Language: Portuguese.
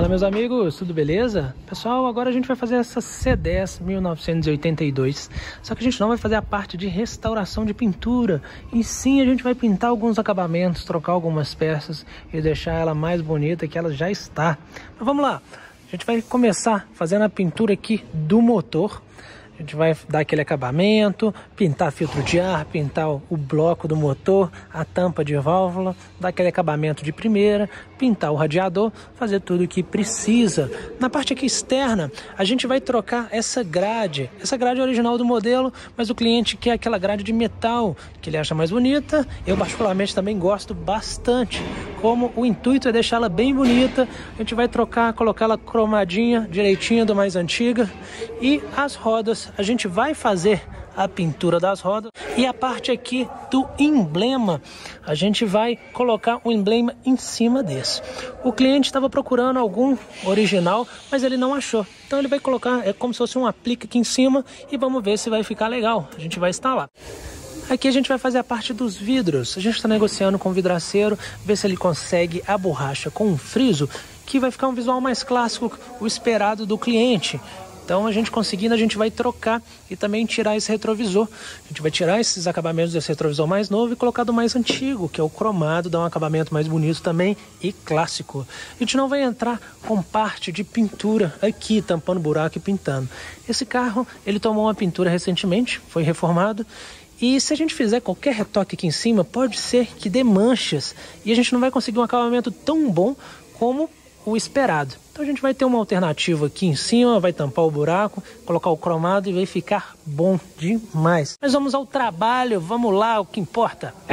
Fala meus amigos, tudo beleza? Pessoal, agora a gente vai fazer essa C10 1982, só que a gente não vai fazer a parte de restauração de pintura, e sim a gente vai pintar alguns acabamentos, trocar algumas peças e deixar ela mais bonita que ela já está. Mas vamos lá, a gente vai começar fazendo a pintura aqui do motor. A gente vai dar aquele acabamento, pintar filtro de ar, pintar o bloco do motor, a tampa de válvula, dar aquele acabamento de primeira, pintar o radiador, fazer tudo o que precisa. Na parte aqui externa, a gente vai trocar essa grade original do modelo, mas o cliente quer aquela grade de metal, que ele acha mais bonita. Eu particularmente também gosto bastante. Como o intuito é deixá-la bem bonita, a gente vai trocar, colocá-la cromadinha, direitinha do mais antiga. E as rodas, a gente vai fazer a pintura das rodas. E a parte aqui do emblema, a gente vai colocar um emblema em cima desse. O cliente estava procurando algum original, mas ele não achou. Então ele vai colocar, é como se fosse um aplique aqui em cima, e vamos ver se vai ficar legal. A gente vai instalar. Aqui a gente vai fazer a parte dos vidros. A gente está negociando com o vidraceiro, ver se ele consegue a borracha com um friso, que vai ficar um visual mais clássico, o esperado do cliente. Então a gente conseguindo, a gente vai trocar e também tirar esse retrovisor. A gente vai tirar esses acabamentos desse retrovisor mais novo e colocar do mais antigo, que é o cromado, dá um acabamento mais bonito também e clássico. A gente não vai entrar com parte de pintura aqui, tampando buraco e pintando. Esse carro, ele tomou uma pintura recentemente, foi reformado. E se a gente fizer qualquer retoque aqui em cima, pode ser que dê manchas e a gente não vai conseguir um acabamento tão bom como o esperado. Então a gente vai ter uma alternativa aqui em cima, vai tampar o buraco, colocar o cromado e vai ficar bom demais. Mas vamos ao trabalho, vamos lá, o que importa.